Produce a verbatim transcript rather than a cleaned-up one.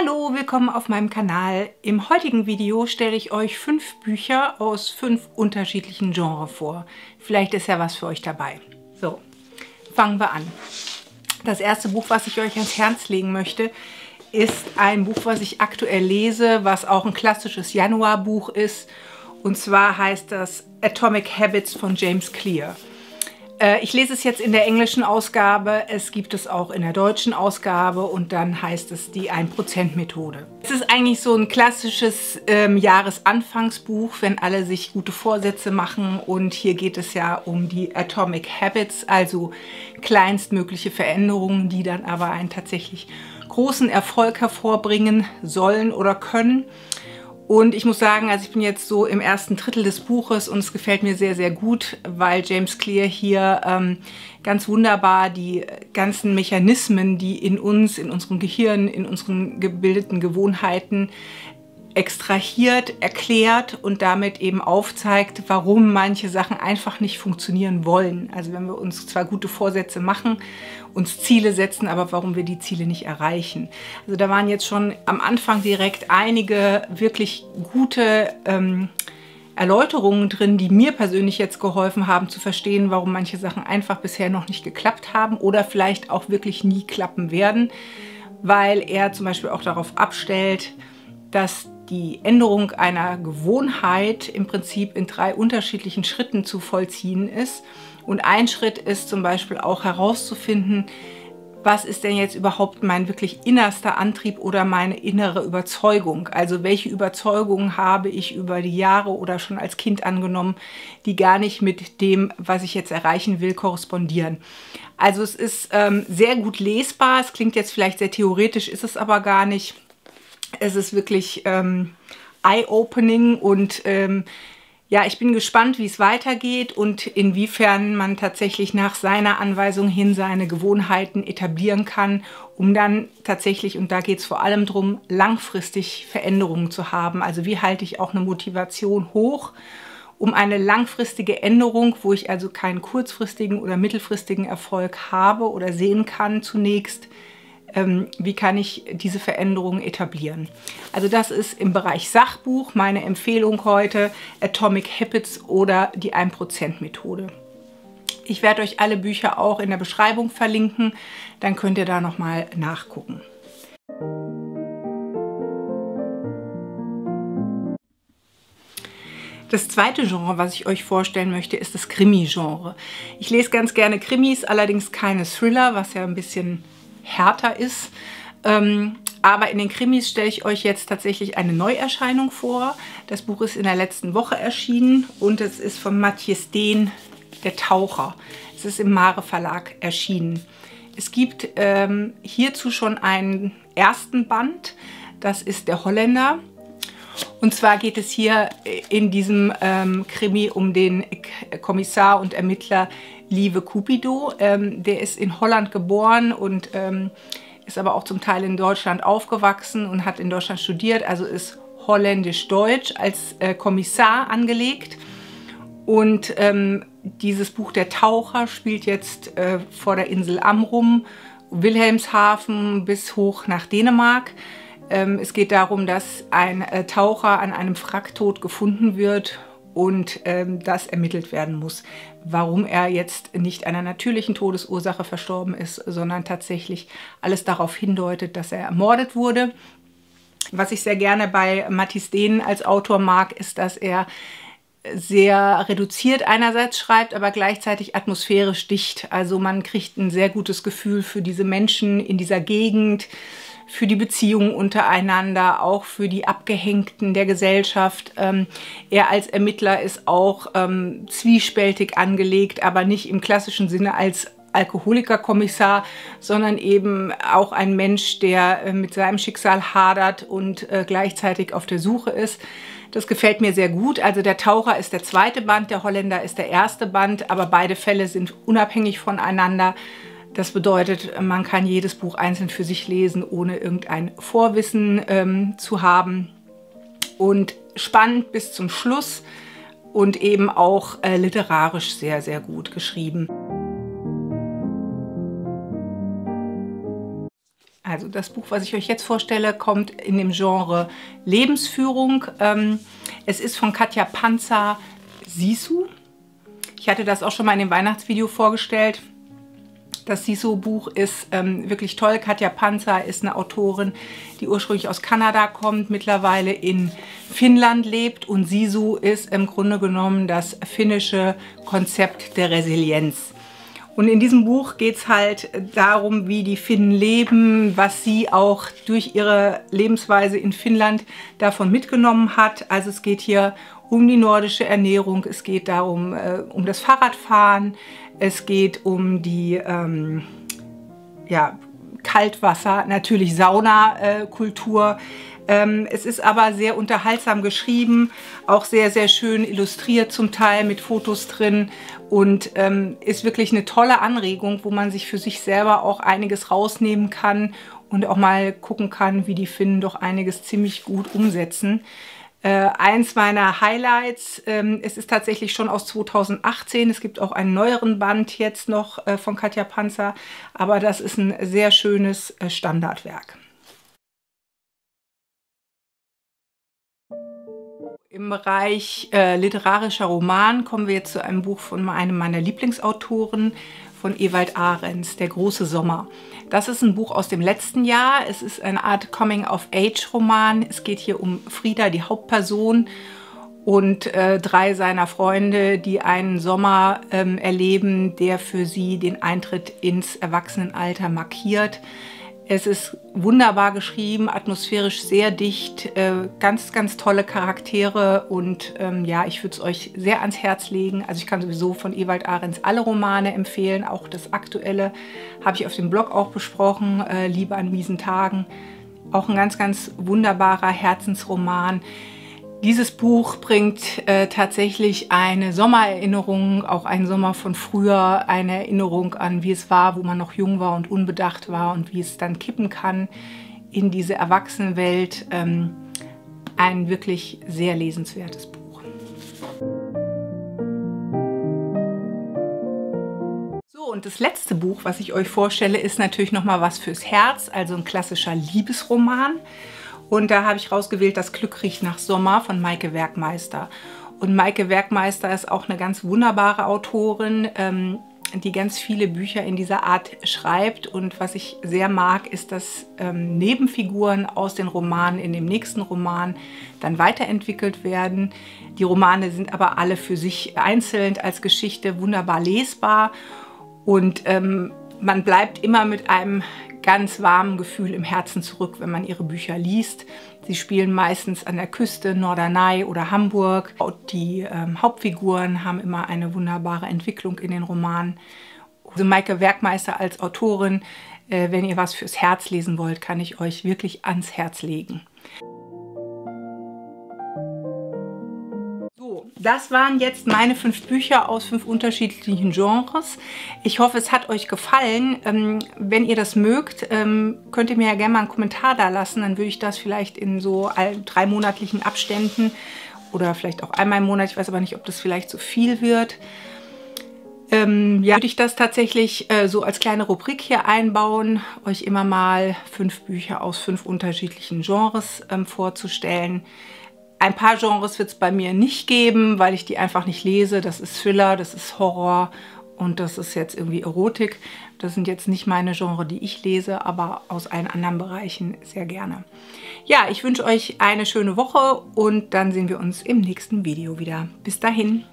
Hallo, willkommen auf meinem Kanal. Im heutigen Video stelle ich euch fünf Bücher aus fünf unterschiedlichen Genres vor. Vielleicht ist ja was für euch dabei. So, fangen wir an. Das erste Buch, was ich euch ans Herz legen möchte, ist ein Buch, was ich aktuell lese, was auch ein klassisches Januarbuch ist. Und zwar heißt das Atomic Habits von James Clear. Ich lese es jetzt in der englischen Ausgabe, es gibt es auch in der deutschen Ausgabe und dann heißt es die ein Prozent Methode. Es ist eigentlich so ein klassisches ähm, Jahresanfangsbuch, wenn alle sich gute Vorsätze machen, und hier geht es ja um die Atomic Habits, also kleinstmögliche Veränderungen, die dann aber einen tatsächlich großen Erfolg hervorbringen sollen oder können. Und ich muss sagen, also ich bin jetzt so im ersten Drittel des Buches und es gefällt mir sehr, sehr gut, weil James Clear hier ähm, ganz wunderbar die ganzen Mechanismen, die in uns, in unserem Gehirn, in unseren gebildeten Gewohnheiten extrahiert, erklärt und damit eben aufzeigt, warum manche Sachen einfach nicht funktionieren wollen. Also wenn wir uns zwar gute Vorsätze machen, uns Ziele setzen, aber warum wir die Ziele nicht erreichen. Also da waren jetzt schon am Anfang direkt einige wirklich gute ähm, Erläuterungen drin, die mir persönlich jetzt geholfen haben zu verstehen, warum manche Sachen einfach bisher noch nicht geklappt haben oder vielleicht auch wirklich nie klappen werden, weil er zum Beispiel auch darauf abstellt, dass die Änderung einer Gewohnheit im Prinzip in drei unterschiedlichen Schritten zu vollziehen ist. Und ein Schritt ist zum Beispiel auch herauszufinden, was ist denn jetzt überhaupt mein wirklich innerster Antrieb oder meine innere Überzeugung? Also welche Überzeugungen habe ich über die Jahre oder schon als Kind angenommen, die gar nicht mit dem, was ich jetzt erreichen will, korrespondieren? Also es ist ähm, sehr gut lesbar. Es klingt jetzt vielleicht sehr theoretisch, ist es aber gar nicht. Es ist wirklich ähm, eye-opening und ähm, ja, ich bin gespannt, wie es weitergeht und inwiefern man tatsächlich nach seiner Anweisung hin seine Gewohnheiten etablieren kann, um dann tatsächlich, und da geht es vor allem darum, langfristig Veränderungen zu haben. Also wie halte ich auch eine Motivation hoch, um eine langfristige Änderung, wo ich also keinen kurzfristigen oder mittelfristigen Erfolg habe oder sehen kann zunächst, wie kann ich diese Veränderungen etablieren. Also das ist im Bereich Sachbuch meine Empfehlung heute, Atomic Habits oder die ein Prozent Methode. Ich werde euch alle Bücher auch in der Beschreibung verlinken, dann könnt ihr da nochmal nachgucken. Das zweite Genre, was ich euch vorstellen möchte, ist das Krimi-Genre. Ich lese ganz gerne Krimis, allerdings keine Thriller, was ja ein bisschen härter ist. Ähm, aber in den Krimis stelle ich euch jetzt tatsächlich eine Neuerscheinung vor. Das Buch ist in der letzten Woche erschienen und es ist von Mathijs Deen, Der Taucher. Es ist im Mare Verlag erschienen. Es gibt ähm, hierzu schon einen ersten Band, das ist der Holländer. Und zwar geht es hier in diesem ähm, Krimi um den Kommissar und Ermittler Liebe Cupido. Ähm, der ist in Holland geboren und ähm, ist aber auch zum Teil in Deutschland aufgewachsen und hat in Deutschland studiert, also ist holländisch-deutsch als äh, Kommissar angelegt. Und ähm, dieses Buch Der Taucher spielt jetzt äh, vor der Insel Amrum, Wilhelmshaven bis hoch nach Dänemark. Es geht darum, dass ein Taucher an einem Wracktod gefunden wird und ähm, das ermittelt werden muss, warum er jetzt nicht einer natürlichen Todesursache verstorben ist, sondern tatsächlich alles darauf hindeutet, dass er ermordet wurde. Was ich sehr gerne bei Mathijs Deen als Autor mag, ist, dass er sehr reduziert einerseits schreibt, aber gleichzeitig atmosphärisch dicht. Also man kriegt ein sehr gutes Gefühl für diese Menschen in dieser Gegend, für die Beziehungen untereinander, auch für die Abgehängten der Gesellschaft. Ähm, er als Ermittler ist auch ähm, zwiespältig angelegt, aber nicht im klassischen Sinne als Alkoholikerkommissar, sondern eben auch ein Mensch, der äh, mit seinem Schicksal hadert und äh, gleichzeitig auf der Suche ist. Das gefällt mir sehr gut. Also Der Taucher ist der zweite Band, Der Holländer ist der erste Band, aber beide Fälle sind unabhängig voneinander. Das bedeutet, man kann jedes Buch einzeln für sich lesen, ohne irgendein Vorwissen ähm, zu haben. Und spannend bis zum Schluss und eben auch äh, literarisch sehr, sehr gut geschrieben. Also das Buch, was ich euch jetzt vorstelle, kommt in dem Genre Lebensführung. Es ist von Katja Pantzar, Sisu. Ich hatte das auch schon mal in dem Weihnachtsvideo vorgestellt. Das Sisu-Buch ist ähm, wirklich toll. Katja Pantzar ist eine Autorin, die ursprünglich aus Kanada kommt, mittlerweile in Finnland lebt. Und Sisu ist im Grunde genommen das finnische Konzept der Resilienz. Und in diesem Buch geht es halt darum, wie die Finnen leben, was sie auch durch ihre Lebensweise in Finnland davon mitgenommen hat. Also es geht hier um die nordische Ernährung, es geht darum, äh, um das Fahrradfahren, es geht um die ähm, ja, Kaltwasser, natürlich Saunakultur. Äh, ähm, es ist aber sehr unterhaltsam geschrieben, auch sehr, sehr schön illustriert zum Teil mit Fotos drin und ähm, ist wirklich eine tolle Anregung, wo man sich für sich selber auch einiges rausnehmen kann und auch mal gucken kann, wie die Finnen doch einiges ziemlich gut umsetzen. Äh, eins meiner Highlights, ähm, es ist tatsächlich schon aus zweitausendachtzehn, es gibt auch einen neueren Band jetzt noch äh, von Katja Pantzar, aber das ist ein sehr schönes äh, Standardwerk. Im Bereich äh, literarischer Roman kommen wir jetzt zu einem Buch von einem meiner Lieblingsautoren, von Ewald Arenz, Der große Sommer. Das ist ein Buch aus dem letzten Jahr. Es ist eine Art Coming-of-Age-Roman. Es geht hier um Frieda, die Hauptperson, und äh, drei seiner Freunde, die einen Sommer ähm, erleben, der für sie den Eintritt ins Erwachsenenalter markiert. Es ist wunderbar geschrieben, atmosphärisch sehr dicht, äh, ganz, ganz tolle Charaktere und ähm, ja, ich würde es euch sehr ans Herz legen. Also ich kann sowieso von Ewald Arenz alle Romane empfehlen, auch das aktuelle habe ich auf dem Blog auch besprochen, äh, Liebe an miesen Tagen, auch ein ganz, ganz wunderbarer Herzensroman. Dieses Buch bringt äh, tatsächlich eine Sommererinnerung, auch einen Sommer von früher, eine Erinnerung an, wie es war, wo man noch jung war und unbedacht war und wie es dann kippen kann in diese Erwachsenenwelt. Ähm, ein wirklich sehr lesenswertes Buch. Und das letzte Buch, was ich euch vorstelle, ist natürlich nochmal was fürs Herz, also ein klassischer Liebesroman. Und da habe ich rausgewählt, Das Glück riecht nach Sommer von Meike Werkmeister. Und Meike Werkmeister ist auch eine ganz wunderbare Autorin, ähm, die ganz viele Bücher in dieser Art schreibt. Und was ich sehr mag, ist, dass ähm, Nebenfiguren aus den Romanen in dem nächsten Roman dann weiterentwickelt werden. Die Romane sind aber alle für sich einzeln als Geschichte wunderbar lesbar. Und ähm, man bleibt immer mit einem ganz warmen Gefühl im Herzen zurück, wenn man ihre Bücher liest. Sie spielen meistens an der Küste, Norderney oder Hamburg. Die ähm, Hauptfiguren haben immer eine wunderbare Entwicklung in den Romanen. Also Meike Werkmeister als Autorin, äh, wenn ihr was fürs Herz lesen wollt, kann ich euch wirklich ans Herz legen. Das waren jetzt meine fünf Bücher aus fünf unterschiedlichen Genres. Ich hoffe, es hat euch gefallen. Wenn ihr das mögt, könnt ihr mir ja gerne mal einen Kommentar da lassen. Dann würde ich das vielleicht in so dreimonatlichen Abständen oder vielleicht auch einmal im Monat, ich weiß aber nicht, ob das vielleicht zu viel wird, Ähm, ja, würde ich das tatsächlich äh, so als kleine Rubrik hier einbauen, euch immer mal fünf Bücher aus fünf unterschiedlichen Genres ähm, vorzustellen. Ein paar Genres wird es bei mir nicht geben, weil ich die einfach nicht lese. Das ist Thriller, das ist Horror und das ist jetzt irgendwie Erotik. Das sind jetzt nicht meine Genres, die ich lese, aber aus allen anderen Bereichen sehr gerne. Ja, ich wünsche euch eine schöne Woche und dann sehen wir uns im nächsten Video wieder. Bis dahin!